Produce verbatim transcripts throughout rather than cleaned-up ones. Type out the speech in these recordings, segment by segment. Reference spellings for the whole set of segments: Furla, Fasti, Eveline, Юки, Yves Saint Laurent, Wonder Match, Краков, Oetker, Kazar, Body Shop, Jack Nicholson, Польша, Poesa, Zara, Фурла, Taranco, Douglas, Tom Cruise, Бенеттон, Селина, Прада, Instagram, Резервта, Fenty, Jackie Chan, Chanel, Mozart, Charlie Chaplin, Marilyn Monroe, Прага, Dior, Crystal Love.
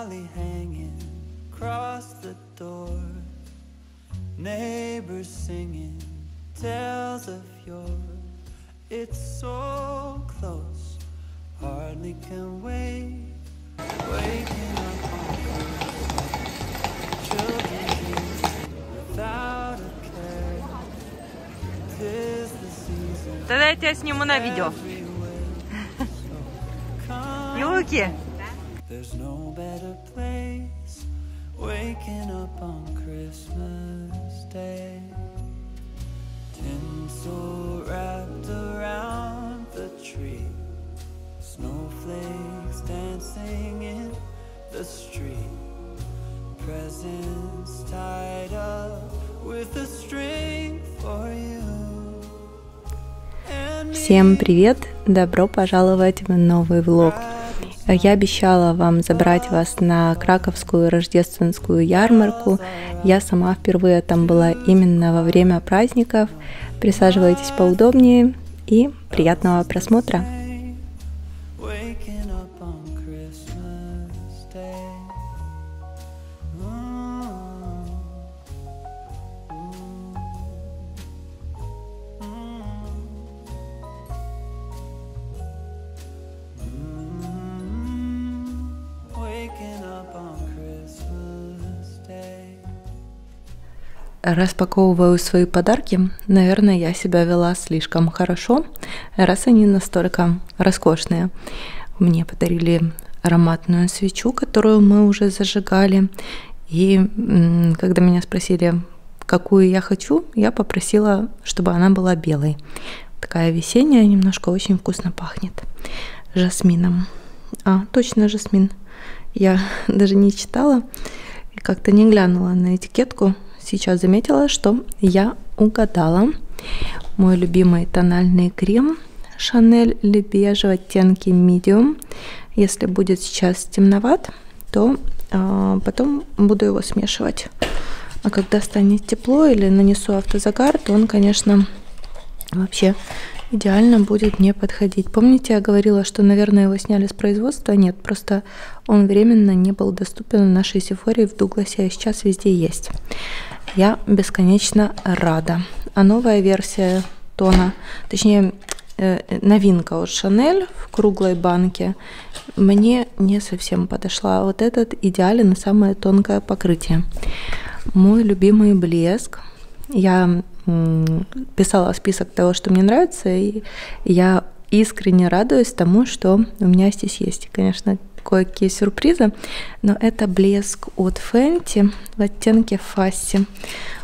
dolly hanging across the door. Neighbors singing tales of yore. It's so close, hardly can wait. Waking up on earth, children dream without a care. Tis the season. Тогда я тебя сниму на видео. Елки. There's no better place. Waking up on Christmas Day. Tinsel wrapped around the tree. Snowflakes dancing in the street. Presents tied up with a string for you. Всем привет! Добро пожаловать в новый влог. Я обещала вам забрать вас на краковскую рождественскую ярмарку. Я сама впервые там была именно во время праздников. Присаживайтесь поудобнее и приятного просмотра. Распаковываю свои подарки. Наверное, я себя вела слишком хорошо, раз они настолько роскошные. Мне подарили ароматную свечу, которую мы уже зажигали. И когда меня спросили, какую я хочу, я попросила, чтобы она была белой. Такая весенняя, немножко очень вкусно пахнет жасмином. А, точно жасмин. Я даже не читала и как-то не глянула на этикетку. Сейчас заметила, что я угадала. Мой любимый тональный крем Chanel Le Beige в оттенке Medium. Если будет сейчас темноват, то э, потом буду его смешивать. А когда станет тепло или нанесу автозагар, то он, конечно, вообще идеально будет мне подходить. Помните, я говорила, что, наверное, его сняли с производства? Нет, просто он временно не был доступен в нашей Sephora в Дугласе, а сейчас везде есть. Я бесконечно рада. А новая версия тона, точнее, новинка от Chanel в круглой банке, мне не совсем подошла. Вот этот идеален, самое тонкое покрытие. Мой любимый блеск. Я писала список того, что мне нравится, и я искренне радуюсь тому, что у меня здесь есть. Конечно, кое-какие сюрпризы, но это блеск от Fenty в оттенке Fasti.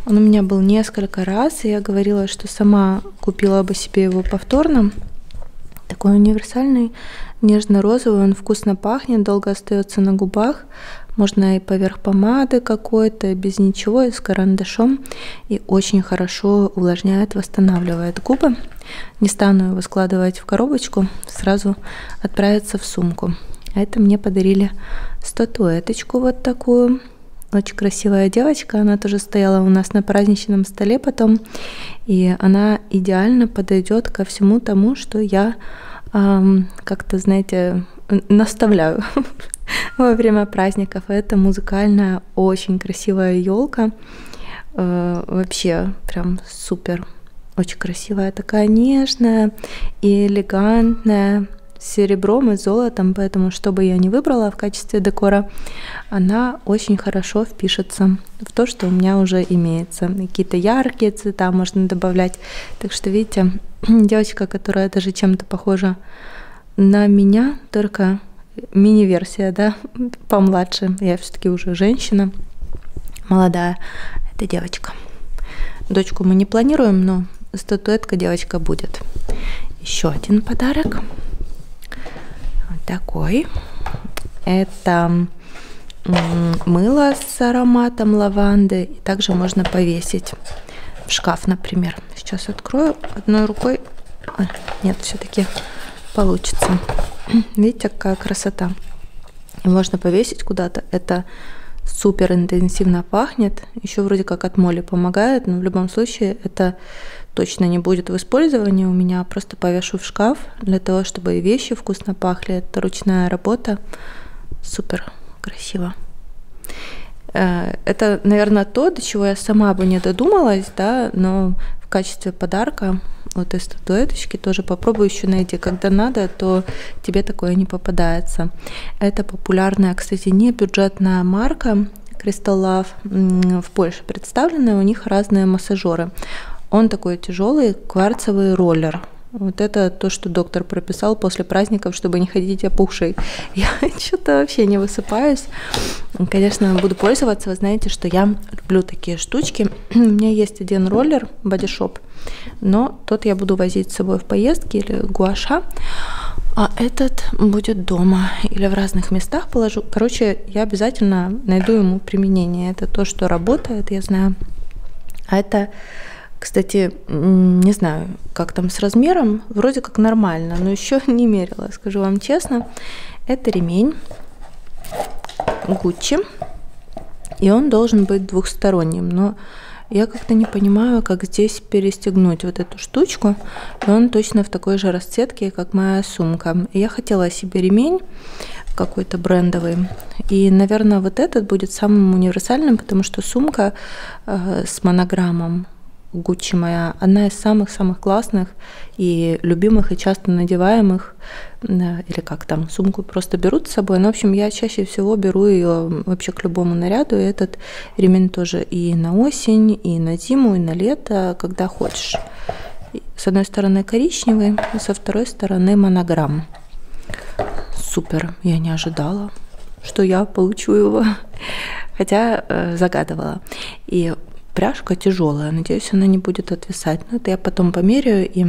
Он у меня был несколько раз, и я говорила, что сама купила бы себе его повторно. Такой универсальный, нежно-розовый, он вкусно пахнет, долго остается на губах. Можно и поверх помады какой-то, без ничего, и с карандашом. И очень хорошо увлажняет, восстанавливает губы. Не стану его складывать в коробочку, сразу отправится в сумку. А это мне подарили статуэточку вот такую. Очень красивая девочка, она тоже стояла у нас на праздничном столе потом. И она идеально подойдет ко всему тому, что я эм, как-то, знаете, наставляю во время праздников. Это музыкальная, очень красивая елка. Э, вообще прям супер. Очень красивая, такая нежная и элегантная, с серебром и золотом. Поэтому, что бы я ни выбрала в качестве декора, она очень хорошо впишется в то, что у меня уже имеется. Какие-то яркие цвета можно добавлять. Так что, видите, девочка, которая даже чем-то похожа на меня, только мини-версия, да, помладше. Я все-таки уже женщина, молодая. Это девочка. Дочку мы не планируем, но статуэтка девочка будет. Еще один подарок. Вот такой. Это мыло с ароматом лаванды. И также можно повесить в шкаф, например. Сейчас открою одной рукой. А, нет, все-таки получится. Видите, какая красота. Можно повесить куда-то. Это супер интенсивно пахнет. Еще вроде как от моли помогает, но в любом случае это точно не будет в использовании у меня. Просто повешу в шкаф для того, чтобы и вещи вкусно пахли. Это ручная работа. Супер красиво. Это, наверное, то, до чего я сама бы не додумалась, да, но в качестве подарка вот из статуэточки тоже попробую еще найти. Когда надо, то тебе такое не попадается. Это популярная, кстати, не бюджетная марка Crystal Love, в Польше представленная, у них разные массажеры. Он такой тяжелый кварцевый роллер. Вот это то, что доктор прописал после праздников, чтобы не ходить опухшей. Я что-то вообще не высыпаюсь. Конечно, буду пользоваться. Вы знаете, что я люблю такие штучки. У меня есть один роллер Body Shop, но тот я буду возить с собой в поездки или гуаша, а этот будет дома или в разных местах положу. Короче, я обязательно найду ему применение. Это то, что работает, я знаю. А это... Кстати, не знаю, как там с размером, вроде как нормально, но еще не мерила, скажу вам честно. Это ремень Gucci, и он должен быть двухсторонним, но я как-то не понимаю, как здесь перестегнуть вот эту штучку, и он точно в такой же расцветке, как моя сумка. Я хотела себе ремень какой-то брендовый, и, наверное, вот этот будет самым универсальным, потому что сумка э, с монограммом Gucci моя, одна из самых-самых классных и любимых, и часто надеваемых, или как там, сумку просто берут с собой. Но, в общем, я чаще всего беру ее вообще к любому наряду, и этот ремень тоже и на осень, и на зиму, и на лето, когда хочешь. С одной стороны коричневый, со второй стороны монограмм. Супер, я не ожидала, что я получу его, хотя э, загадывала. И пряжка тяжелая, надеюсь, она не будет отвисать. Но это я потом померяю и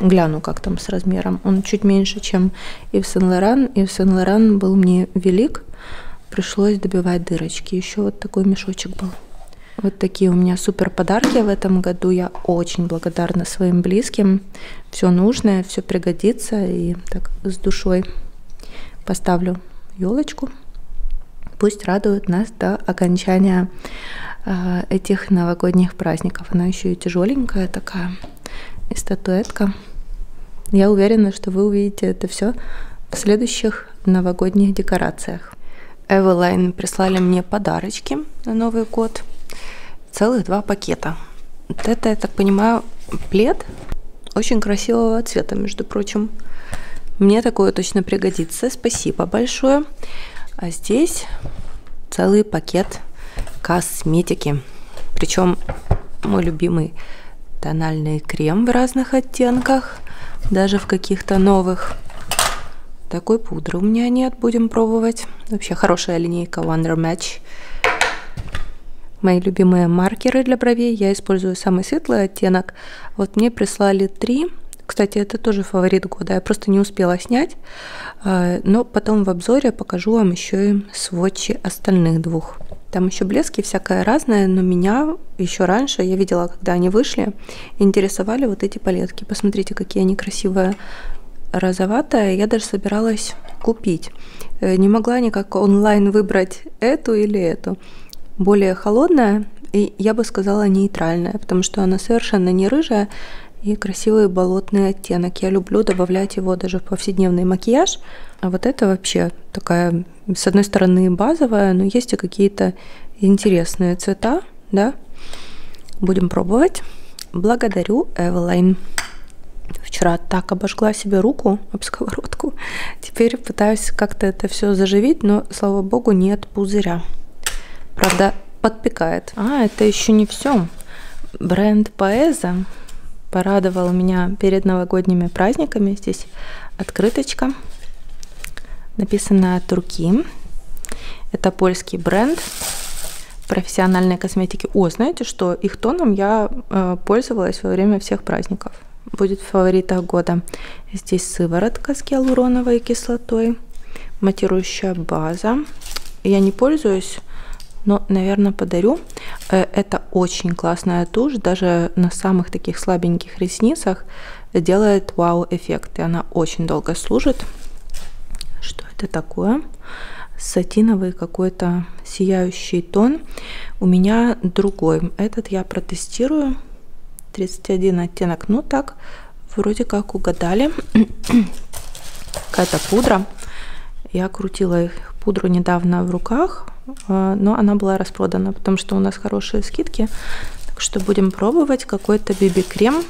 гляну, как там с размером. Он чуть меньше, чем Yves Saint Laurent. Yves Saint Laurent был мне велик, пришлось добивать дырочки. Еще вот такой мешочек был. Вот такие у меня супер подарки в этом году. Я очень благодарна своим близким. Все нужное, все пригодится. И так с душой поставлю елочку. Пусть радует нас до окончания э, этих новогодних праздников. Она еще и тяжеленькая такая, и статуэтка. Я уверена, что вы увидите это все в следующих новогодних декорациях. Eveline прислали мне подарочки на Новый год. Целых два пакета. Вот это, я так понимаю, плед очень красивого цвета, между прочим. Мне такое точно пригодится. Спасибо большое. А здесь целый пакет косметики. Причем мой любимый тональный крем в разных оттенках, даже в каких-то новых. Такой пудры у меня нет, будем пробовать. Вообще хорошая линейка Wonder Match. Мои любимые маркеры для бровей. Я использую самый светлый оттенок. Вот мне прислали три. Кстати, это тоже фаворит года, я просто не успела снять, но потом в обзоре покажу вам еще и свотчи остальных двух. Там еще блески всякое разное, но меня еще раньше, я видела, когда они вышли, интересовали вот эти палетки. Посмотрите, какие они красивые, розоватые, я даже собиралась купить. Не могла никак онлайн выбрать эту или эту. Более холодная и, я бы сказала, нейтральная, потому что она совершенно не рыжая, и красивый болотный оттенок. Я люблю добавлять его даже в повседневный макияж. А вот это вообще такая, с одной стороны, базовая, но есть и какие-то интересные цвета, да? Будем пробовать. Благодарю, Eveline. Вчера так обожгла себе руку об сковородку. Теперь пытаюсь как-то это все заживить, но, слава богу, нет пузыря. Правда, подпекает. А, это еще не все. Бренд Poesa порадовал меня перед новогодними праздниками. Здесь открыточка, написано от руки. Это польский бренд профессиональной косметики. О, знаете что? Их тоном я э, пользовалась во время всех праздников. Будет в фаворитах года. Здесь сыворотка с гиалуроновой кислотой, матирующая база. Я не пользуюсь, но, наверное, подарю. Это очень классная тушь, даже на самых таких слабеньких ресницах делает вау-эффект, и она очень долго служит. Что это такое? Сатиновый какой-то сияющий тон. У меня другой, этот я протестирую. тридцать один оттенок, ну так, вроде как угадали. Какая-то пудра. Я крутила их пудру недавно в руках, но она была распродана, потому что у нас хорошие скидки. Так что будем пробовать какой-то биби-крем.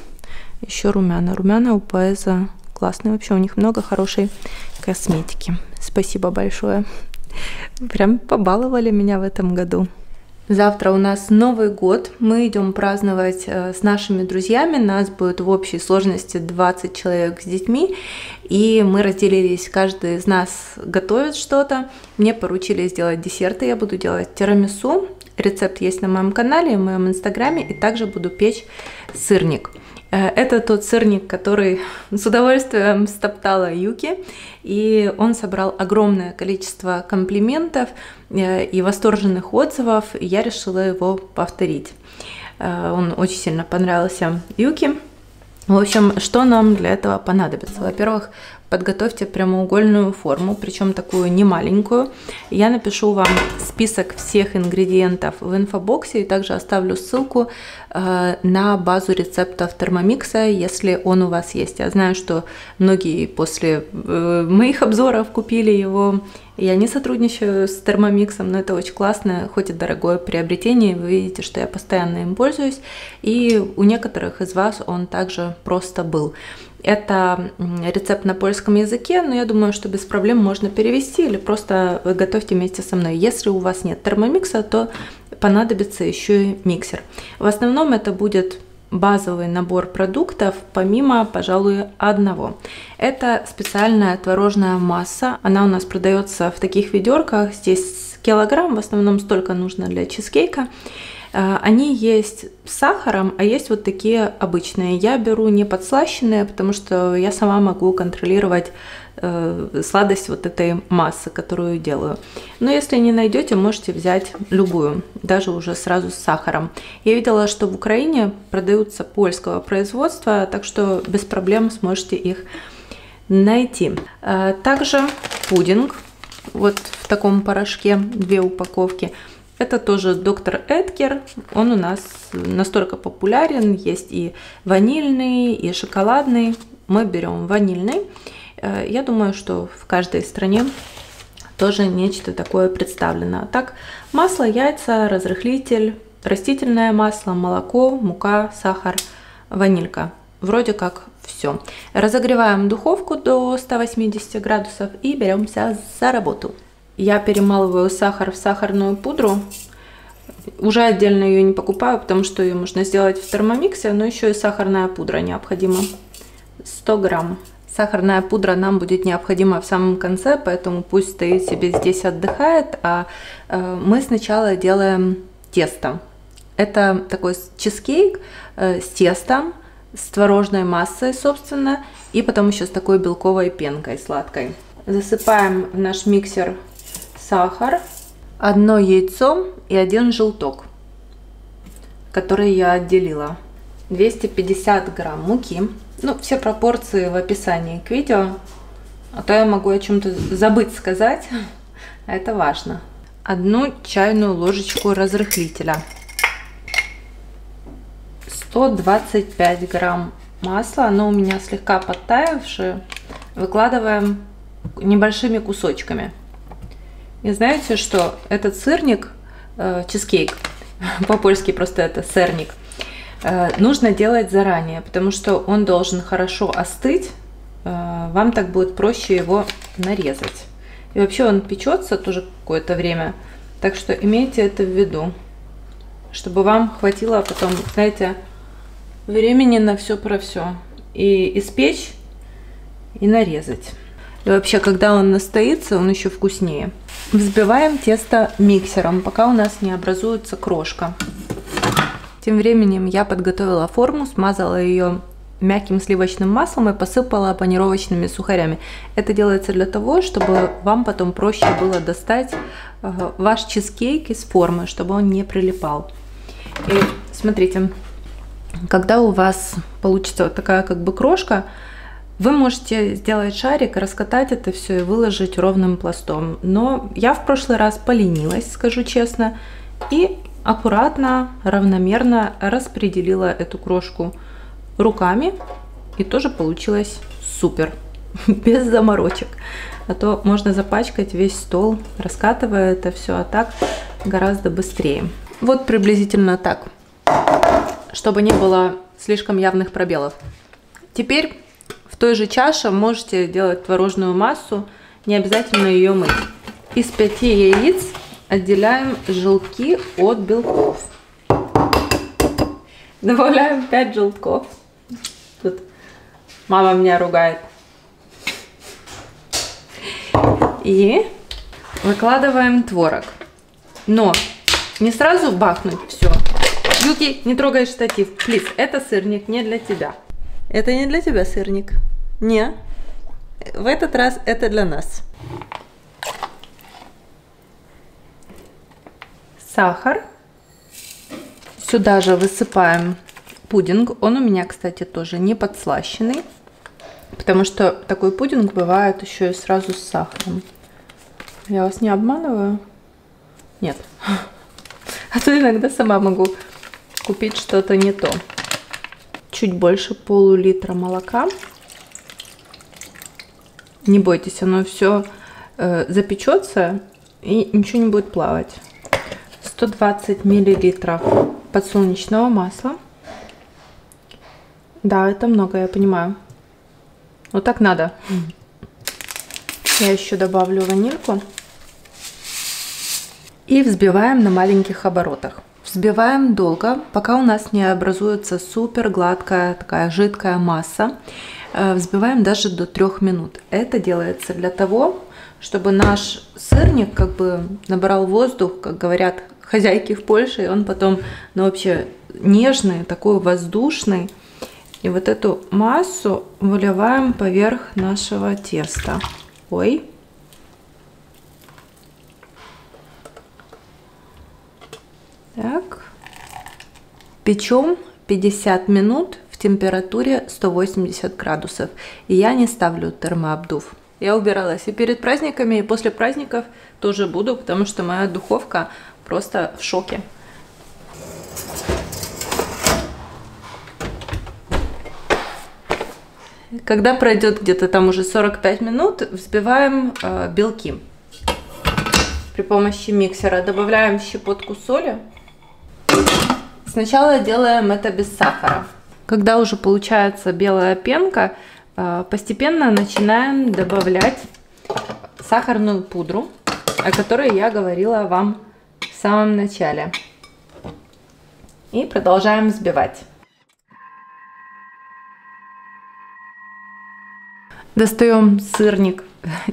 Еще румяна. Румяна у Поэза классные. Вообще у них много хорошей косметики. Спасибо большое. Прям побаловали меня в этом году. Завтра у нас Новый год. Мы идем праздновать с нашими друзьями. Нас будет в общей сложности двадцать человек с детьми. И мы разделились, каждый из нас готовит что-то. Мне поручили сделать десерты. Я буду делать тирамису. Рецепт есть на моем канале, в моем инстаграме. И также буду печь сырник. Это тот сырник, который с удовольствием стоптала Юки, и он собрал огромное количество комплиментов и восторженных отзывов, и я решила его повторить. Он очень сильно понравился Юки. В общем, что нам для этого понадобится? Во-первых, подготовьте прямоугольную форму, причем такую не маленькую. Я напишу вам список всех ингредиентов в инфобоксе и также оставлю ссылку э, на базу рецептов Thermomix, если он у вас есть. Я знаю, что многие после э, моих обзоров купили его. Я не сотрудничаю с Thermomix, но это очень классное, хоть и дорогое приобретение. Вы видите, что я постоянно им пользуюсь. И у некоторых из вас он также просто был. Это рецепт на польском языке, но я думаю, что без проблем можно перевести или просто вы готовьте вместе со мной. Если у вас нет термомикса, то понадобится еще и миксер. В основном это будет базовый набор продуктов, помимо, пожалуй, одного. Это специальная творожная масса. Она у нас продается в таких ведерках. Здесь килограмм, в основном столько нужно для чизкейка. Они есть с сахаром, а есть вот такие обычные. Я беру не подслащенные, потому что я сама могу контролировать э, сладость вот этой массы, которую делаю. Но если не найдете, можете взять любую, даже уже сразу с сахаром. Я видела, что в Украине продаются польского производства, так что без проблем сможете их найти. Э, также пудинг, вот в таком порошке, две упаковки. Это тоже доктор Oetker, он у нас настолько популярен, есть и ванильный, и шоколадный. Мы берем ванильный. Я думаю, что в каждой стране тоже нечто такое представлено. А так, масло, яйца, разрыхлитель, растительное масло, молоко, мука, сахар, ванилька. Вроде как все. Разогреваем духовку до ста восьмидесяти градусов и беремся за работу. Я перемалываю сахар в сахарную пудру. Уже отдельно ее не покупаю, потому что ее можно сделать в термомиксе, но еще и сахарная пудра необходима. сто грамм. Сахарная пудра нам будет необходима в самом конце, поэтому пусть стоит себе здесь отдыхает, а мы сначала делаем тесто. Это такой чизкейк с тестом, с творожной массой, собственно, и потом еще с такой белковой пенкой сладкой. Засыпаем в наш миксер сахар, одно яйцо и один желток, который я отделила. двести пятьдесят грамм муки. Ну, все пропорции в описании к видео, а то я могу о чем-то забыть сказать, а это важно. Одну чайную ложечку разрыхлителя. сто двадцать пять грамм масла, оно у меня слегка подтаявшее. Выкладываем небольшими кусочками. И знаете, что этот сырник, э, чизкейк, по-польски просто это сырник, э, нужно делать заранее, потому что он должен хорошо остыть, э, вам так будет проще его нарезать. И вообще он печется тоже какое-то время, так что имейте это в виду, чтобы вам хватило потом, знаете, времени на все про все. И испечь, и нарезать. И вообще, когда он настоится, он еще вкуснее. Взбиваем тесто миксером, пока у нас не образуется крошка. Тем временем я подготовила форму, смазала ее мягким сливочным маслом и посыпала панировочными сухарями. Это делается для того, чтобы вам потом проще было достать ваш чизкейк из формы, чтобы он не прилипал. И смотрите, когда у вас получится вот такая как бы крошка, вы можете сделать шарик, раскатать это все и выложить ровным пластом. Но я в прошлый раз поленилась, скажу честно, и аккуратно, равномерно распределила эту крошку руками. И тоже получилось супер. без заморочек. А то можно запачкать весь стол, раскатывая это все, а так гораздо быстрее. Вот приблизительно так, чтобы не было слишком явных пробелов. Теперь в той же чаше можете делать творожную массу, не обязательно ее мыть. Из пяти яиц отделяем желтки от белков. Добавляем пять желтков. Тут мама меня ругает. И выкладываем творог. Но не сразу бахнуть все. Юки, не трогай штатив. Плиз, это сырник не для тебя. Это не для тебя сырник. Не. В этот раз это для нас. Сахар. Сюда же высыпаем пудинг. Он у меня, кстати, тоже не подслащенный. Потому что такой пудинг бывает еще и сразу с сахаром. Я вас не обманываю? Нет. А то иногда сама могу купить что-то не то. Чуть больше полулитра молока. Не бойтесь, оно все э, запечется и ничего не будет плавать. сто двадцать миллилитров подсолнечного масла. Да, это много, я понимаю. Вот так надо. Я еще добавлю ванильку. И взбиваем на маленьких оборотах. Взбиваем долго, пока у нас не образуется супер гладкая такая жидкая масса. Взбиваем даже до трёх минут. Это делается для того, чтобы наш сырник как бы набрал воздух, как говорят хозяйки в Польше, и он потом, ну, вообще нежный, такой воздушный. И вот эту массу выливаем поверх нашего теста. Ой. Так. Печем пятьдесят минут в температуре сто восемьдесят градусов. И я не ставлю термообдув. Я убиралась и перед праздниками, и после праздников тоже буду, потому что моя духовка просто в шоке. Когда пройдет где-то там уже сорок пять минут, взбиваем э, белки. При помощи миксера добавляем щепотку соли. Сначала делаем это без сахара. Когда уже получается белая пенка, э, постепенно начинаем добавлять сахарную пудру, о которой я говорила вам в самом начале. И продолжаем взбивать. Достаем сырник,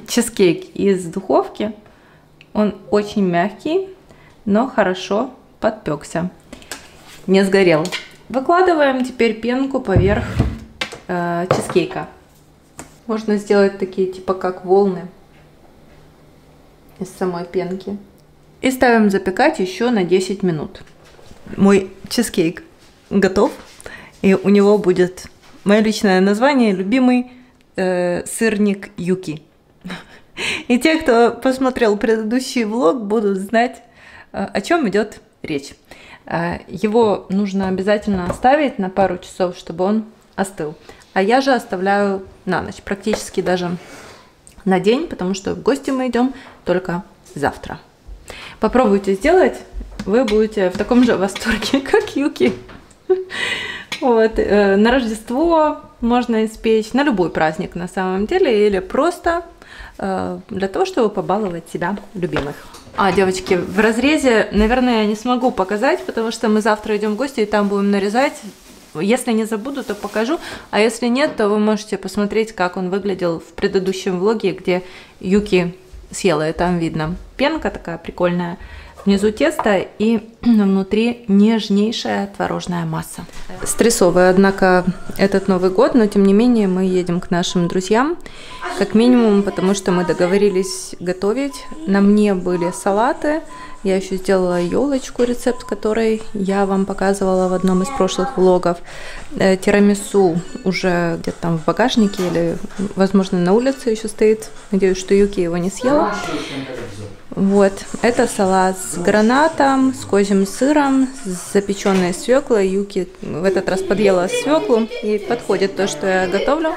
чизкейк из духовки. Он очень мягкий, но хорошо подпекся, не сгорел. Выкладываем теперь пенку поверх э, чизкейка. Можно сделать такие типа как волны из самой пенки. И ставим запекать еще на десять минут. Мой чизкейк готов. И у него будет мое личное название, любимый сырник Юки. И те, кто посмотрел предыдущий влог, будут знать, о чем идет речь. Его нужно обязательно оставить на пару часов, чтобы он остыл. А я же оставляю на ночь, практически даже на день, потому что в гости мы идем только завтра. Попробуйте сделать, вы будете в таком же восторге, как Юки. Вот, на Рождество можно испечь, на любой праздник на самом деле, или просто э, для того, чтобы побаловать себя любимых. А, девочки, в разрезе, наверное, я не смогу показать, потому что мы завтра идем в гости и там будем нарезать. Если не забуду, то покажу, а если нет, то вы можете посмотреть, как он выглядел в предыдущем влоге, где Юки съела, и там видно пенка такая прикольная. Внизу тесто и внутри нежнейшая творожная масса. Стрессовая, однако, этот Новый год, но тем не менее мы едем к нашим друзьям, как минимум, потому что мы договорились готовить. На мне были салаты, я еще сделала елочку, рецепт которой я вам показывала в одном из прошлых влогов. Тирамису уже где-то там в багажнике или, возможно, на улице еще стоит. Надеюсь, что Юки его не съела. Вот, это салат с гранатом, с козьим сыром, с запеченной свеклой. Юки в этот раз подъела свеклу, и подходит то, что я готовлю.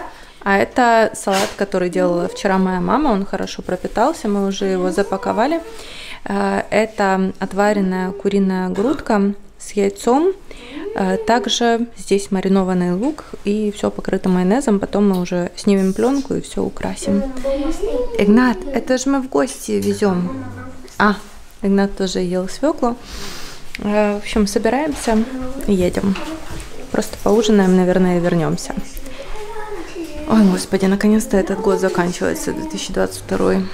А это салат, который делала вчера моя мама, он хорошо пропитался, мы уже его запаковали. Это отваренная куриная грудка с яйцом, также здесь маринованный лук и все покрыто майонезом, потом мы уже снимем пленку и все украсим. Игнат, это же мы в гости везем. А, Игнат тоже ел свеклу. В общем, собираемся и едем. Просто поужинаем, наверное, и вернемся. Ой, господи, наконец-то этот год заканчивается, две тысячи двадцать второй.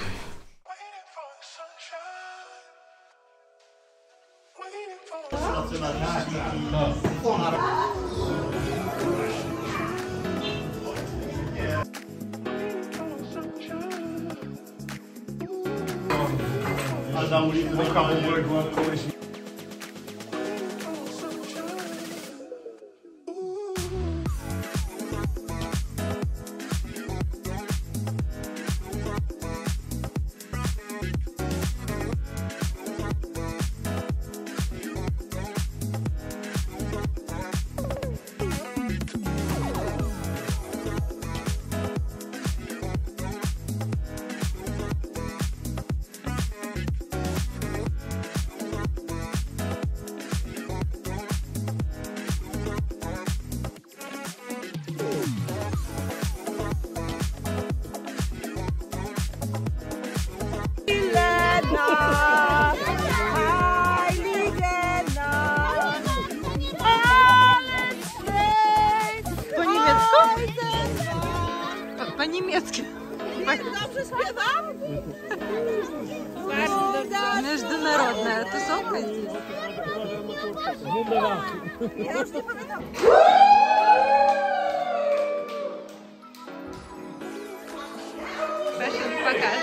По-немецки. Международная тусовка здесь. Фэшн показ.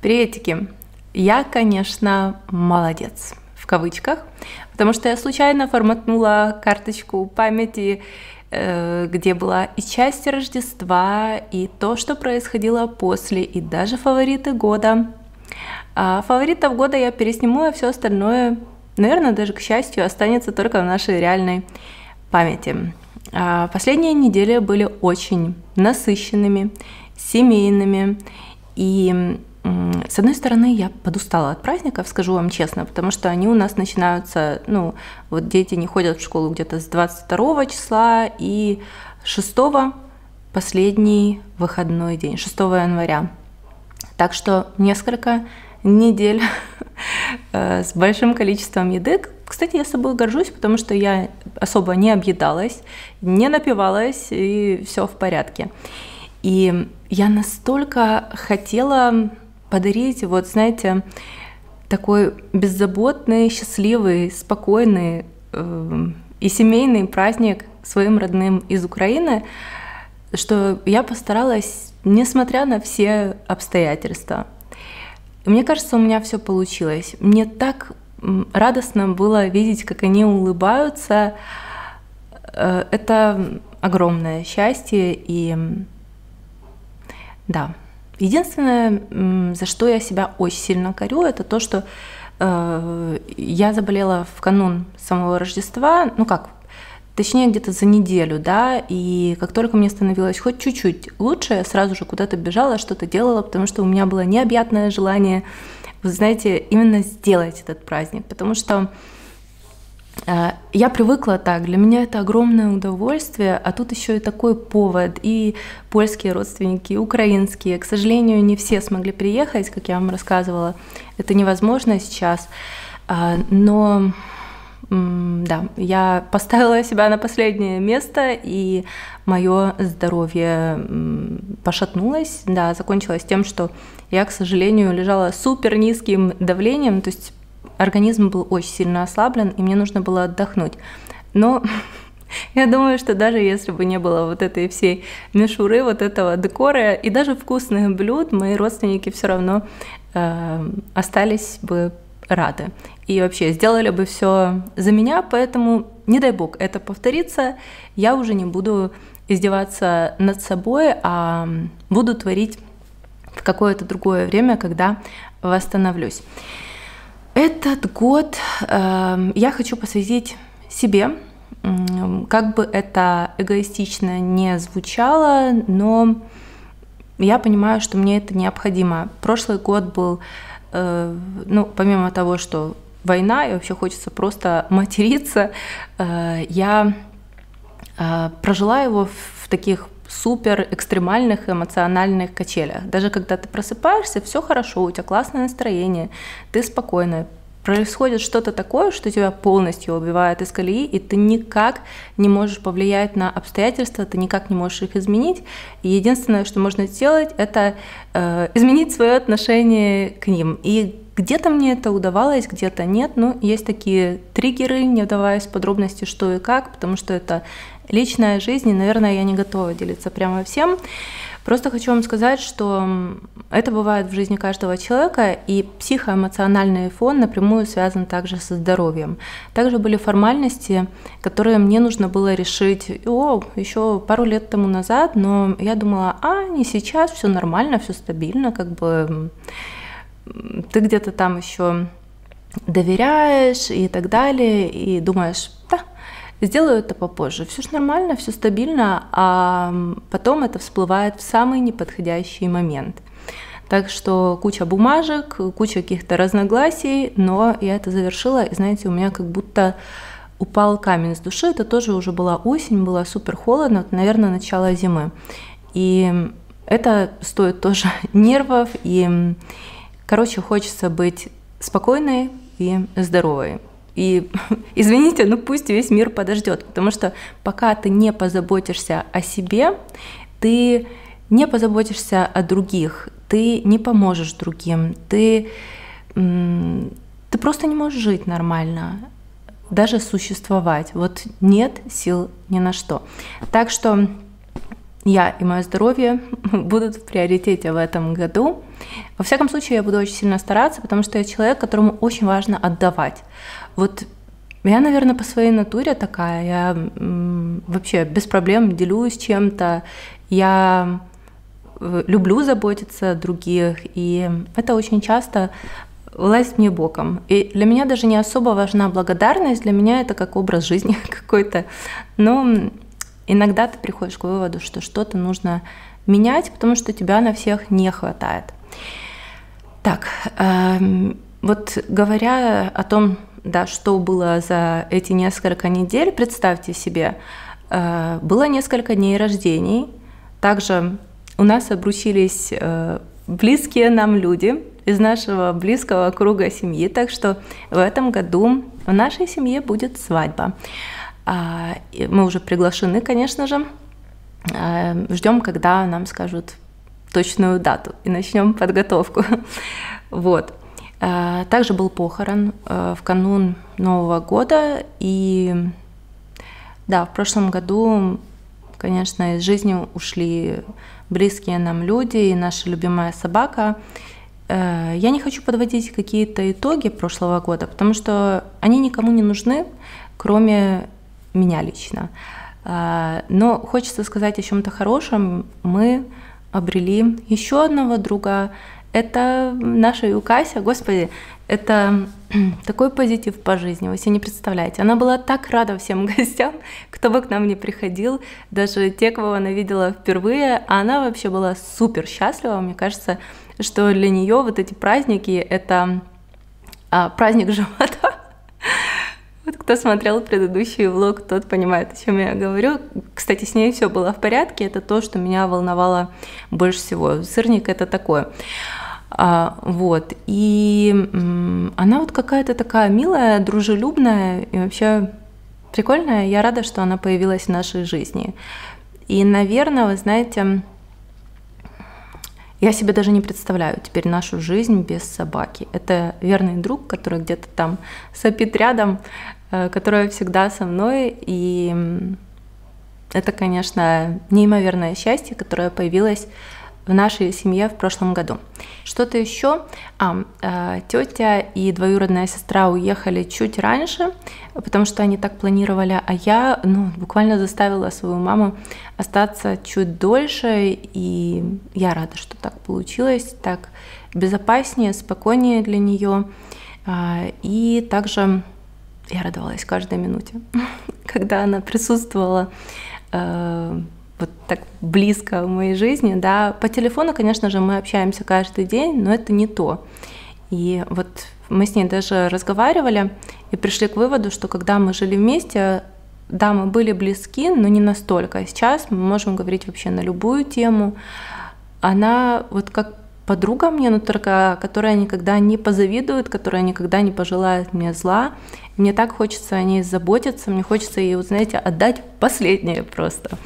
Приветики! Я, конечно, молодец, в кавычках, потому что я случайно форматнула карточку памяти, где была и часть Рождества, и то, что происходило после, и даже фавориты года. А фаворитов года я пересниму, а все остальное, наверное, даже, к счастью, останется только в нашей реальной памяти. А последние недели были очень насыщенными, семейными, и... С одной стороны, я подустала от праздников, скажу вам честно, потому что они у нас начинаются, ну, вот дети не ходят в школу где-то с двадцать второго числа и шестого, последний выходной день, шестого января. Так что несколько недель с большим количеством еды. Кстати, я собой горжусь, потому что я особо не объедалась, не напивалась, и все в порядке. И я настолько хотела подарить, вот знаете, такой беззаботный, счастливый, спокойный э, и семейный праздник своим родным из Украины, что я постаралась, несмотря на все обстоятельства. Мне кажется, у меня все получилось. Мне так радостно было видеть, как они улыбаются. Э, это огромное счастье. И да. Единственное, за что я себя очень сильно корю, это то, что э, я заболела в канун самого Рождества, ну как, точнее где-то за неделю, да, и как только мне становилось хоть чуть-чуть лучше, я сразу же куда-то бежала, что-то делала, потому что у меня было необъятное желание, вы знаете, именно сделать этот праздник, потому что э, я привыкла так, для меня это огромное удовольствие, а тут еще и такой повод, и польские родственники, украинские. К сожалению, не все смогли приехать, как я вам рассказывала. Это невозможно сейчас. Но да, я поставила себя на последнее место, и мое здоровье пошатнулось. Да, закончилось тем, что я, к сожалению, лежала с супер низким давлением. То есть организм был очень сильно ослаблен, и мне нужно было отдохнуть. Но... Я думаю, что даже если бы не было вот этой всей мишуры, вот этого декора и даже вкусных блюд, мои родственники все равно э, остались бы рады. И вообще сделали бы все за меня, поэтому не дай бог это повторится, я уже не буду издеваться над собой, а буду творить в какое-то другое время, когда восстановлюсь. Этот год э, я хочу посвятить себе, как бы это эгоистично не звучало, но я понимаю, что мне это необходимо. Прошлый год был, э, ну, помимо того, что война, и вообще хочется просто материться, э, я э, прожила его в таких супер экстремальных эмоциональных качелях. Даже когда ты просыпаешься, все хорошо, у тебя классное настроение, ты спокойная. Происходит что-то такое, что тебя полностью убивает из колеи, и ты никак не можешь повлиять на обстоятельства, ты никак не можешь их изменить. И единственное, что можно сделать, это э, изменить свое отношение к ним. И где-то мне это удавалось, где-то нет, но есть такие триггеры, не вдаваясь в подробности, что и как, потому что это личная жизнь, и, наверное, я не готова делиться прямо всем. Просто хочу вам сказать, что это бывает в жизни каждого человека, и психоэмоциональный фон напрямую связан также со здоровьем. Также были формальности, которые мне нужно было решить о, еще пару лет тому назад, но я думала, а, не сейчас, все нормально, все стабильно, как бы... ты где-то там еще доверяешь и так далее, и думаешь, да, сделаю это попозже, все же нормально, все стабильно, а потом это всплывает в самый неподходящий момент. Так что куча бумажек, куча каких-то разногласий, но я это завершила, и знаете, у меня как будто упал камень с души, это тоже уже была осень, было супер холодно, вот, наверное, начало зимы, и это стоит тоже нервов, и... короче, хочется быть спокойной и здоровой. И, извините, ну пусть весь мир подождет, потому что пока ты не позаботишься о себе, ты не позаботишься о других, ты не поможешь другим, ты, ты просто не можешь жить нормально, даже существовать. Вот нет сил ни на что. Так что я и мое здоровье будут в приоритете в этом году. Во всяком случае, я буду очень сильно стараться, потому что я человек, которому очень важно отдавать. Вот я, наверное, по своей натуре такая, я вообще без проблем делюсь чем-то, я люблю заботиться о других, и это очень часто лазит мне боком. И для меня даже не особо важна благодарность, для меня это как образ жизни какой-то, но... иногда ты приходишь к выводу, что что-то нужно менять, потому что тебя на всех не хватает. Так, э, вот говоря о том, да, что было за эти несколько недель, представьте себе, э, было несколько дней рождений, также у нас обручились э, близкие нам люди из нашего близкого круга семьи, так что в этом году в нашей семье будет свадьба. Мы уже приглашены, конечно же, ждем, когда нам скажут точную дату, и начнем подготовку. Вот. Также был похорон в канун Нового года, и да, в прошлом году, конечно, из жизни ушли близкие нам люди и наша любимая собака. Я не хочу подводить какие-то итоги прошлого года, потому что они никому не нужны, кроме меня лично. Но хочется сказать о чем-то хорошем. Мы обрели еще одного друга. Это наша Юкася. Господи, это такой позитив по жизни, вы себе не представляете. Она была так рада всем гостям, кто бы к нам не приходил, даже те, кого она видела впервые. А она вообще была супер счастлива. Мне кажется, что для нее вот эти праздники – это праздник живота. Кто смотрел предыдущий влог, тот понимает, о чем я говорю. Кстати, с ней все было в порядке, это то, что меня волновало больше всего. Сырник — это такое. А, вот, и м, она вот какая-то такая милая, дружелюбная и вообще прикольная. Я рада, что она появилась в нашей жизни. И, наверное, вы знаете, я себе даже не представляю теперь нашу жизнь без собаки. Это верный друг, который где-то там сопит рядом, которая всегда со мной. И это, конечно, неимоверное счастье, которое появилось в нашей семье в прошлом году. Что-то еще, а, э, тетя и двоюродная сестра уехали чуть раньше, потому что они так планировали, а я ну, буквально заставила свою маму остаться чуть дольше, и я рада, что так получилось, так безопаснее, спокойнее для нее, э, и также я радовалась каждой минуте, когда она присутствовала э, вот так близко в моей жизни, да, по телефону, конечно же, мы общаемся каждый день, но это не то, и вот мы с ней даже разговаривали и пришли к выводу, что когда мы жили вместе, да, мы были близки, но не настолько, сейчас мы можем говорить вообще на любую тему, она вот как подруга мне, но только которая никогда не позавидует, которая никогда не пожелает мне зла. Мне так хочется о ней заботиться, мне хочется ей, вот, знаете, отдать последнее просто.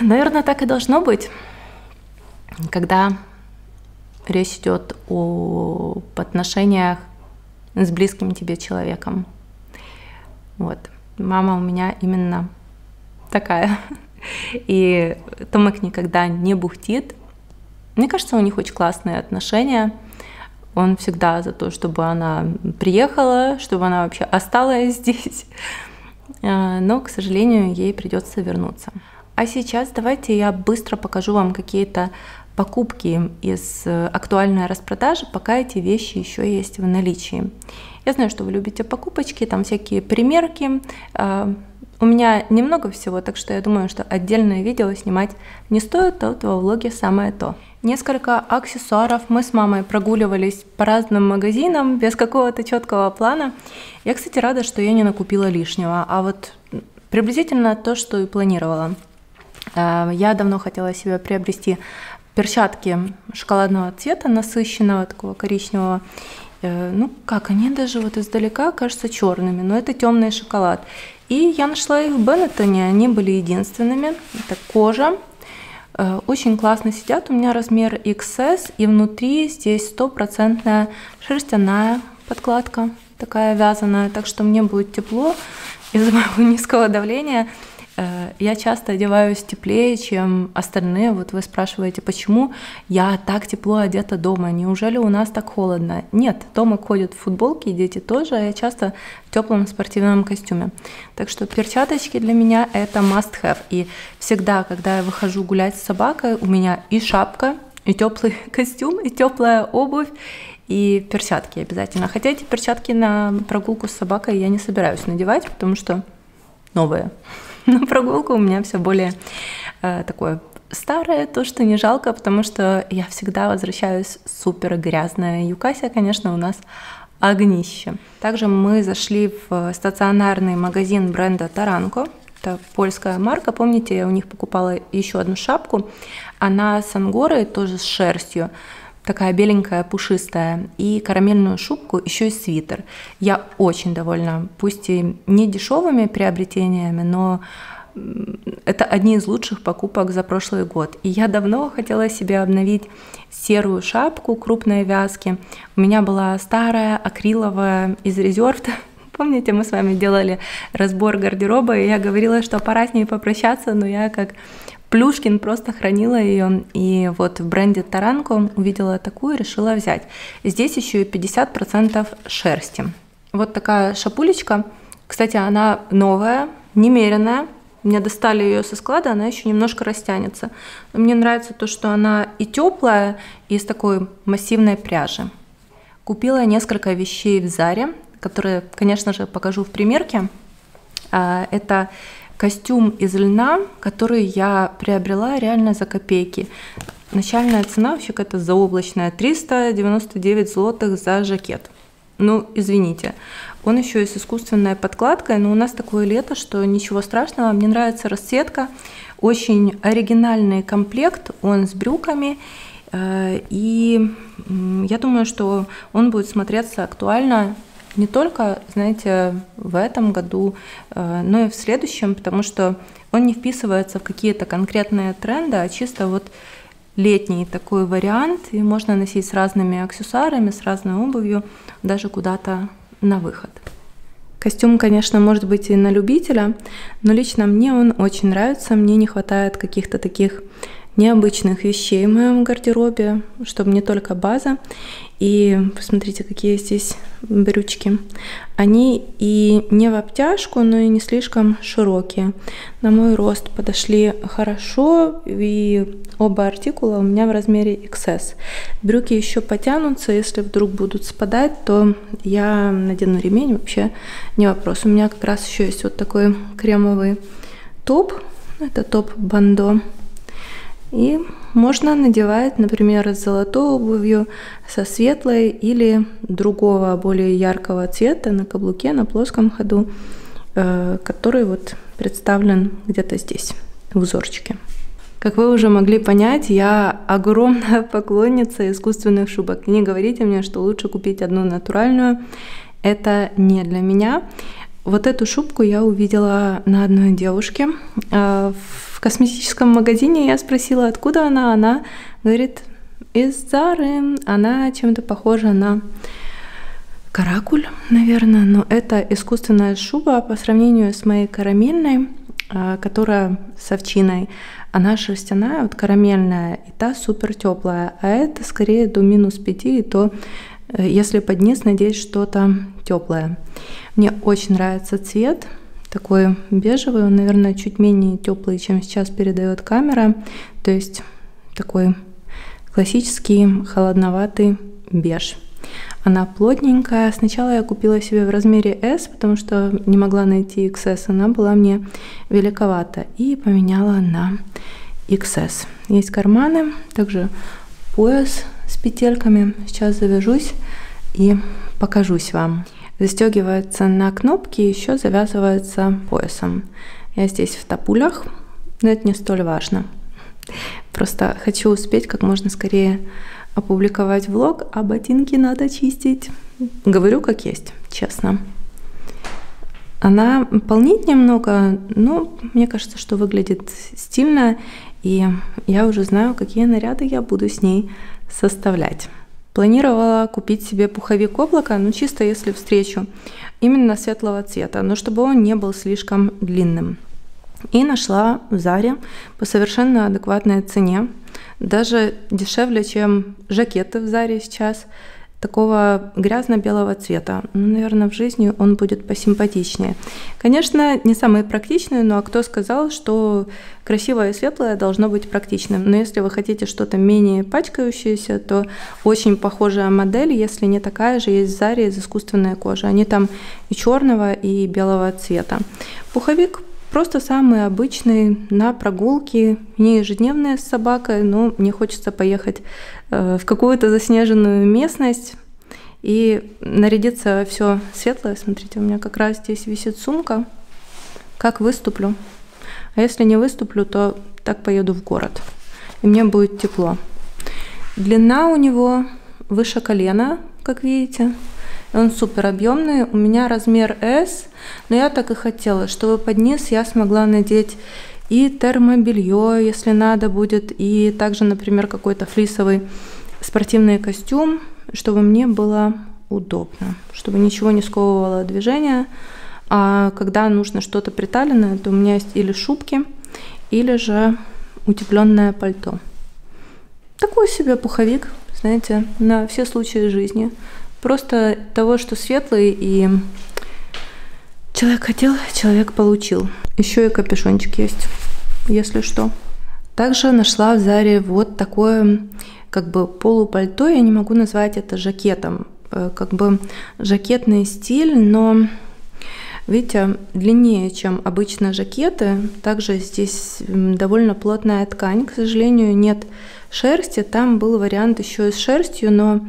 Наверное, так и должно быть, когда речь идет о отношениях с близким тебе человеком. Вот, мама у меня именно такая, и Томик никогда не бухтит. Мне кажется, у них очень классные отношения. Он всегда за то, чтобы она приехала, чтобы она вообще осталась здесь. Но, к сожалению, ей придется вернуться. А сейчас давайте я быстро покажу вам какие-то покупки из актуальной распродажи, пока эти вещи еще есть в наличии. Я знаю, что вы любите покупочки, там всякие примерки. У меня немного всего, так что я думаю, что отдельное видео снимать не стоит, а вот во влоге самое то. Несколько аксессуаров. Мы с мамой прогуливались по разным магазинам без какого-то четкого плана. Я, кстати, рада, что я не накупила лишнего, а вот приблизительно то, что и планировала. Я давно хотела себе приобрести перчатки шоколадного цвета, насыщенного, такого коричневого. Ну как, они даже вот издалека кажутся черными, но это темный шоколад. И я нашла их в Бенеттоне, они были единственными. Это кожа, очень классно сидят, у меня размер икс эс, и внутри здесь стопроцентная шерстяная подкладка, такая вязаная, так что мне будет тепло из-за моего низкого давления. Я часто одеваюсь теплее, чем остальные. Вот вы спрашиваете, почему я так тепло одета дома? Неужели у нас так холодно? Нет, дома ходят в футболке, дети тоже, а я часто в теплом спортивном костюме. Так что перчаточки для меня это must-have. И всегда, когда я выхожу гулять с собакой, у меня и шапка, и теплый костюм, и теплая обувь, и перчатки обязательно. Хотя эти перчатки на прогулку с собакой я не собираюсь надевать, потому что новые. На прогулку у меня все более э, такое старое, то, что не жалко, потому что я всегда возвращаюсь супер грязная. Юкася, конечно, у нас огнище. Также мы зашли в стационарный магазин бренда Таранко. Это польская марка. Помните, я у них покупала еще одну шапку. Она с ангорой, тоже с шерстью. Такая беленькая, пушистая, и карамельную шубку, еще и свитер. Я очень довольна, пусть и не дешевыми приобретениями, но это одни из лучших покупок за прошлый год. И я давно хотела себе обновить серую шапку крупной вязки. У меня была старая, акриловая, из Резервта. Помните, мы с вами делали разбор гардероба, и я говорила, что пора с ней попрощаться, но я как... Плюшкин просто хранила ее, и вот в бренде Таранко увидела такую, решила взять. Здесь еще и пятьдесят процентов шерсти. Вот такая шапулечка. Кстати, она новая, немеренная. Мне достали ее со склада, она еще немножко растянется. Но мне нравится то, что она и теплая, и из такой массивной пряжи. Купила несколько вещей в Заре, которые, конечно же, покажу в примерке. Это... костюм из льна, который я приобрела реально за копейки. Начальная цена вообще какая-то заоблачная. триста девяносто девять злотых за жакет. Ну, извините. Он еще и с искусственной подкладкой, но у нас такое лето, что ничего страшного. Мне нравится расцветка. Очень оригинальный комплект. Он с брюками. И я думаю, что он будет смотреться актуально. Не только, знаете, в этом году, но и в следующем, потому что он не вписывается в какие-то конкретные тренды, а чисто вот летний такой вариант, и можно носить с разными аксессуарами, с разной обувью, даже куда-то на выход. Костюм, конечно, может быть и на любителя, но лично мне он очень нравится, мне не хватает каких-то таких необычных вещей в моем гардеробе, чтобы не только база. И посмотрите, какие здесь брючки. Они и не в обтяжку, но и не слишком широкие. На мой рост подошли хорошо, и оба артикула у меня в размере икс эс. Брюки еще потянутся, если вдруг будут спадать, то я надену ремень, вообще не вопрос. У меня как раз еще есть вот такой кремовый топ, это топ бандо. И можно надевать, например, с золотой обувью, со светлой или другого, более яркого цвета на каблуке, на плоском ходу, который вот представлен где-то здесь, в узорчике. Как вы уже могли понять, я огромная поклонница искусственных шубок. Не говорите мне, что лучше купить одну натуральную. Это не для меня. Вот эту шубку я увидела на одной девушке в косметическом магазине. Я спросила, откуда она. Она говорит, из Zara. Она чем-то похожа на каракуль, наверное. Но это искусственная шуба по сравнению с моей карамельной, которая с овчиной. Она шерстяная, вот карамельная, и та супер теплая. А это скорее до минус пяти, и то... Если под низ, надеюсь, что-то теплое. Мне очень нравится цвет, такой бежевый, он, наверное, чуть менее теплый, чем сейчас передает камера. То есть такой классический холодноватый беж. Она плотненькая. Сначала я купила себе в размере эс, потому что не могла найти икс эс, она была мне великовата, и поменяла на икс эс. Есть карманы, также пояс с петельками. Сейчас завяжусь и покажусь вам. Застегивается на кнопки, еще завязывается поясом. Я здесь в топулях, но это не столь важно. Просто хочу успеть как можно скорее опубликовать влог, а ботинки надо чистить. Говорю как есть, честно. Она полнит немного, но мне кажется, что выглядит стильно, и я уже знаю, какие наряды я буду с ней составлять. Планировала купить себе пуховик облака, ну чисто если встречу, именно светлого цвета, но чтобы он не был слишком длинным. И нашла в Заре по совершенно адекватной цене, даже дешевле, чем жакеты в Заре сейчас, такого грязно-белого цвета. Ну, наверное, в жизни он будет посимпатичнее. Конечно, не самый практичный, но а кто сказал, что красивое и светлое должно быть практичным? Но если вы хотите что-то менее пачкающееся, то очень похожая модель, если не такая же, есть в Заре из искусственной кожи. Они там и черного, и белого цвета. Пуховик просто самый обычный, на прогулки, не ежедневные с собакой, но мне хочется поехать в какую-то заснеженную местность и нарядиться все светлое. Смотрите, у меня как раз здесь висит сумка. Как выступлю? А если не выступлю, то так поеду в город, и мне будет тепло. Длина у него выше колена, как видите. Он супер объемный, у меня размер эс, но я так и хотела, чтобы под низ я смогла надеть и термобелье, если надо будет, и также, например, какой-то флисовый спортивный костюм, чтобы мне было удобно, чтобы ничего не сковывало движение. А когда нужно что-то приталенное, то у меня есть или шубки, или же утепленное пальто. Такой себе пуховик, знаете, на все случаи жизни. Просто того, что светлый, и человек хотел, человек получил. Еще и капюшончик есть, если что. Также нашла в Заре вот такое как бы полупальто. Я не могу назвать это жакетом. Как бы жакетный стиль, но, видите, длиннее, чем обычно жакеты. Также здесь довольно плотная ткань. К сожалению, нет шерсти. Там был вариант еще и с шерстью, но...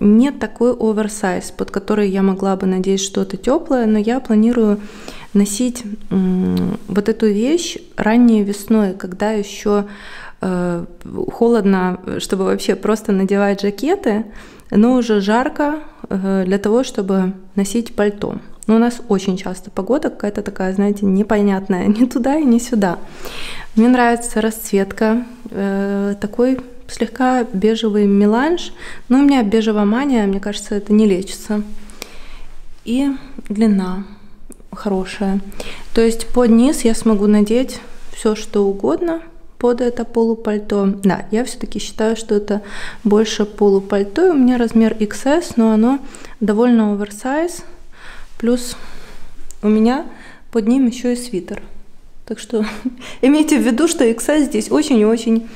Нет такой оверсайз, под который я могла бы надеть что-то теплое, но я планирую носить вот эту вещь ранней весной, когда еще э, холодно, чтобы вообще просто надевать жакеты, но уже жарко э, для того, чтобы носить пальто. Но у нас очень часто погода какая-то такая, знаете, непонятная, ни туда и ни сюда. Мне нравится расцветка э, такой. Слегка бежевый меланж, но у меня бежевая мания, мне кажется, это не лечится. И длина хорошая. То есть под низ я смогу надеть все, что угодно, под это полупальто. Да, я все-таки считаю, что это больше полупальто. У меня размер икс эс, но оно довольно оверсайз. Плюс у меня под ним еще и свитер. Так что имейте в виду, что икс эс здесь очень и очень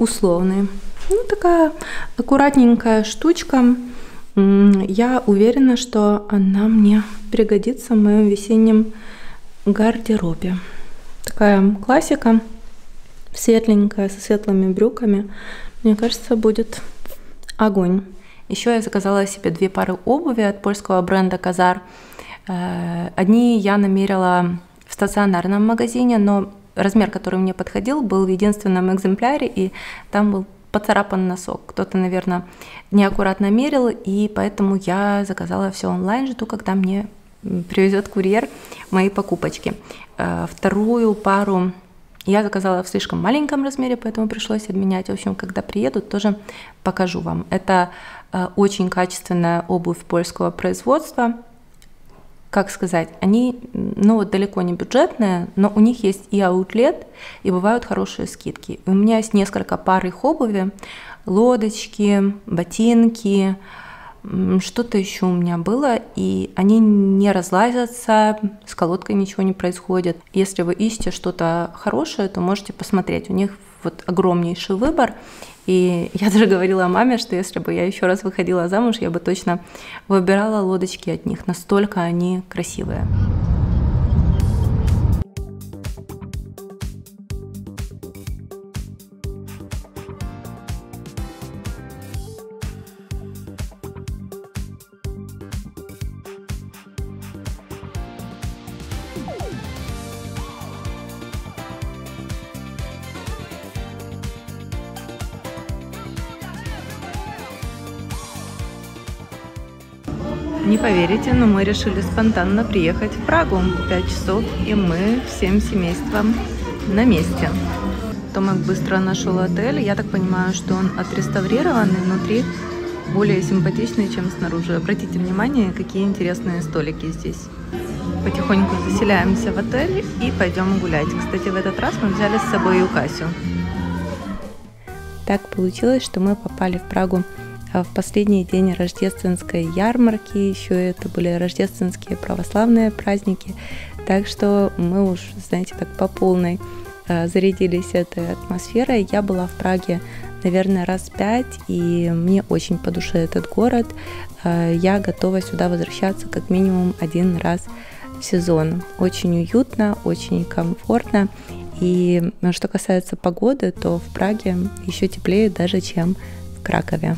условный. Ну, такая аккуратненькая штучка. Я уверена, что она мне пригодится в моем весеннем гардеробе. Такая классика, светленькая, со светлыми брюками. Мне кажется, будет огонь. Еще я заказала себе две пары обуви от польского бренда Kazar. Одни я намерила в стационарном магазине, но размер, который мне подходил, был в единственном экземпляре, и там был поцарапан носок. Кто-то, наверное, неаккуратно мерил, и поэтому я заказала все онлайн, жду, когда мне привезет курьер мои покупочки. Вторую пару я заказала в слишком маленьком размере, поэтому пришлось обменять. В общем, когда приеду, тоже покажу вам. Это очень качественная обувь польского производства. Как сказать, они, ну, вот далеко не бюджетные, но у них есть и аутлет, и бывают хорошие скидки. У меня есть несколько пар их обуви, лодочки, ботинки, что-то еще у меня было, и они не разлазятся, с колодкой ничего не происходит. Если вы ищете что-то хорошее, то можете посмотреть, у них вот огромнейший выбор. И я даже говорила маме, что если бы я еще раз выходила замуж, я бы точно выбирала лодочки от них. Настолько они красивые. Не поверите, но мы решили спонтанно приехать в Прагу. пять часов, и мы всем семейством на месте. Томик быстро нашел отель. Я так понимаю, что он отреставрированный, внутри более симпатичный, чем снаружи. Обратите внимание, какие интересные столики здесь. Потихоньку заселяемся в отель и пойдем гулять. Кстати, в этот раз мы взяли с собой Юкасю. Так получилось, что мы попали в Прагу в последний день рождественской ярмарки, еще это были рождественские православные праздники, так что мы уж, знаете, так по полной зарядились этой атмосферой. Я была в Праге, наверное, раз пять, и мне очень по душе этот город. Я готова сюда возвращаться как минимум один раз в сезон. Очень уютно, очень комфортно, и что касается погоды, то в Праге еще теплее даже, чем в Кракове.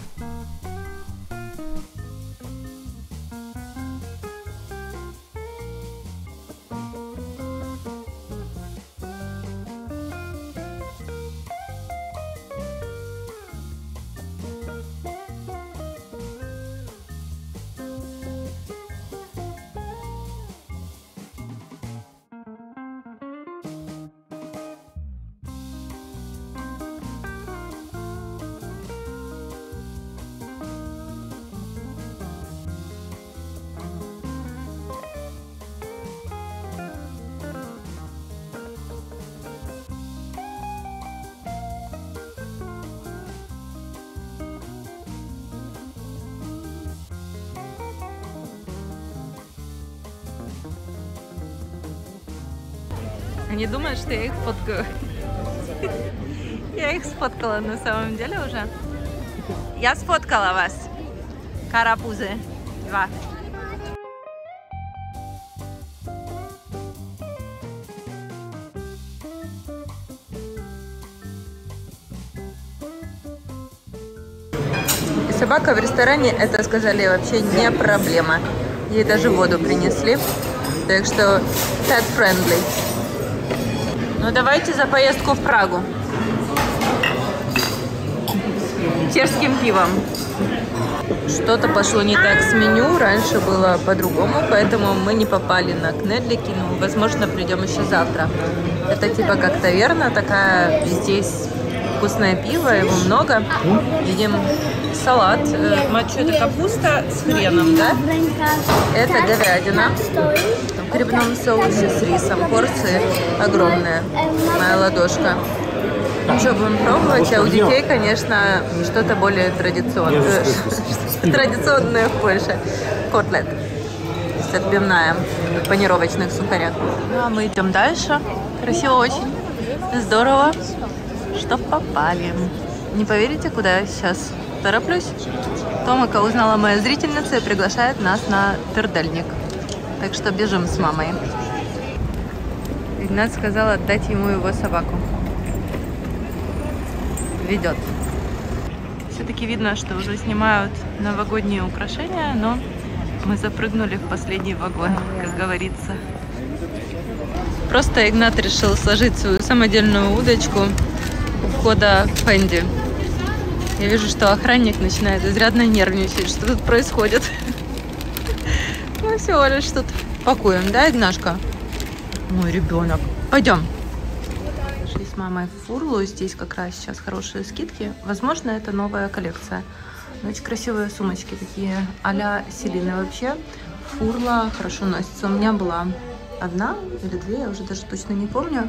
Не думаю, что я их фоткаю. Я их сфоткала на самом деле уже. Я сфоткала вас, карапузы два. Собака в ресторане, это сказали, вообще не проблема. Ей даже воду принесли, так что pet friendly. Ну давайте за поездку в Прагу. Чешским пивом. Что-то пошло не так с меню, раньше было по-другому, поэтому мы не попали на кнедлики, но, возможно, придем еще завтра. Это типа как таверна такая, здесь вкусное пиво, его много. Едим салат, мочу, это капуста с хреном, да? Это говядина. В грибном соусе с рисом. Порции огромные. Моя ладошка. Что, будем пробовать? А у детей, конечно, что-то более традиционное. Традиционное в Польше. Котлет с отбивная в панировочных сухарях. А мы идем дальше. Красиво очень. Здорово, что попали. Не поверите, куда я сейчас тороплюсь. Томака узнала моя зрительница и приглашает нас на тердельник. Так что бежим с мамой. Игнат сказал отдать ему его собаку. Ведет. Все-таки видно, что уже снимают новогодние украшения, но мы запрыгнули в последний вагон, как говорится. Просто Игнат решил сложить свою самодельную удочку у входа в Фенди. Я вижу, что охранник начинает изрядно нервничать, что тут происходит. Мы всего лишь тут пакуем, да, Игнашка? Мой ребенок. Пойдем. Шли с мамой в Фурлу, здесь как раз сейчас хорошие скидки. Возможно, это новая коллекция. Но очень красивые сумочки такие, а-ля Селина вообще. Фурла хорошо носится. У меня была одна или две, я уже даже точно не помню.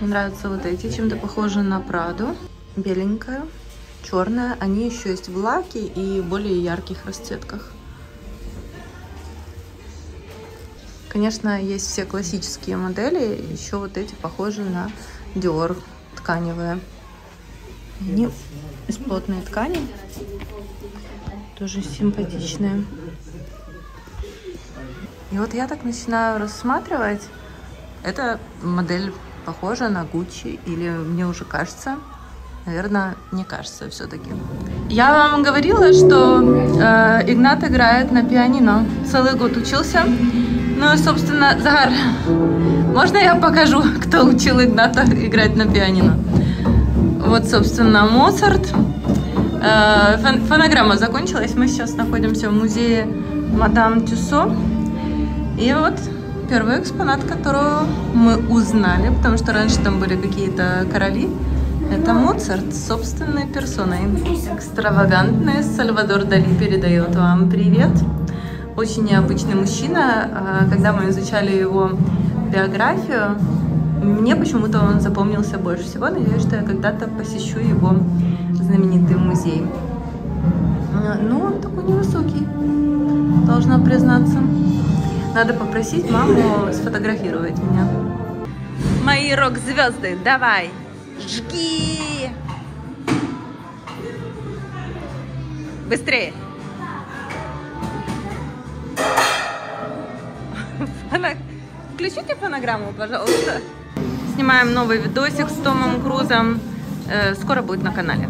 Мне нравятся вот эти, чем-то похожи на Праду. Беленькая, черная. Они еще есть в лаке и более ярких расцветках. Конечно, есть все классические модели, еще вот эти похожи на Dior тканевые. Они из плотной ткани, тоже симпатичные. И вот я так начинаю рассматривать. Эта модель похожа на Gucci, или мне уже кажется? Наверное, не кажется все-таки. Я вам говорила, что э, Игнат играет на пианино. Целый год учился. Ну и, собственно, Зар, можно я покажу, кто учил Игната играть на пианино? Вот, собственно, Моцарт. Фонограмма закончилась. Мы сейчас находимся в музее Мадам Туссо. И вот первый экспонат, которого мы узнали, потому что раньше там были какие-то короли. Это Моцарт с собственной персоной. Экстравагантный Сальвадор Дали передает вам привет. Очень необычный мужчина. Когда мы изучали его биографию, мне почему-то он запомнился больше всего. Надеюсь, что я когда-то посещу его знаменитый музей. Ну, он такой невысокий, должна признаться. Надо попросить маму сфотографировать меня. Мои рок-звезды, давай, жги! Быстрее! Включите фонограмму, пожалуйста. Снимаем новый видосик с Томом Крузом. Скоро будет на канале.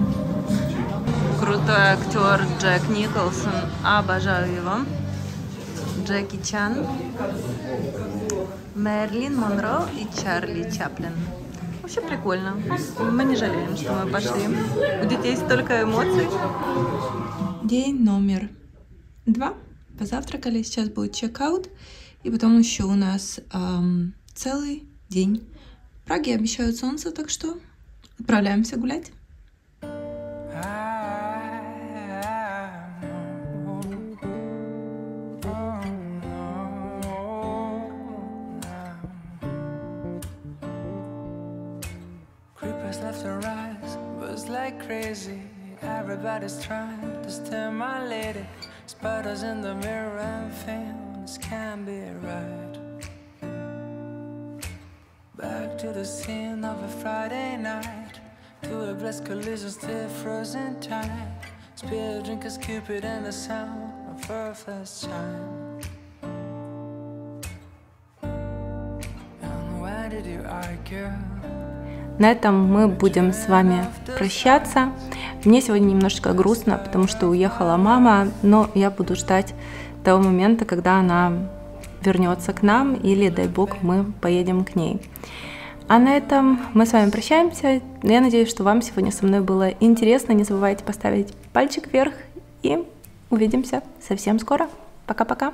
Крутой актер Джек Николсон. Обожаю его. Джеки Чан. Мэрилин Монро и Чарли Чаплин. Вообще прикольно. Мы не жалеем, что мы пошли. У детей столько эмоций. День номер два. Позавтракали, сейчас будет чек-аут, и потом еще у нас эм, целый день. В Праге обещают солнце, так что отправляемся гулять. Sputters in the mirror and things can't be right. Back to the scene of a Friday night, to a blessed collision still frozen tight. Spear drinkers Cupid and the sound of her first chime. And why did you argue? На этом мы будем с вами прощаться. Мне сегодня немножечко грустно, потому что уехала мама, но я буду ждать того момента, когда она вернется к нам, или, дай бог, мы поедем к ней. А на этом мы с вами прощаемся. Я надеюсь, что вам сегодня со мной было интересно. Не забывайте поставить пальчик вверх, и увидимся совсем скоро. Пока-пока!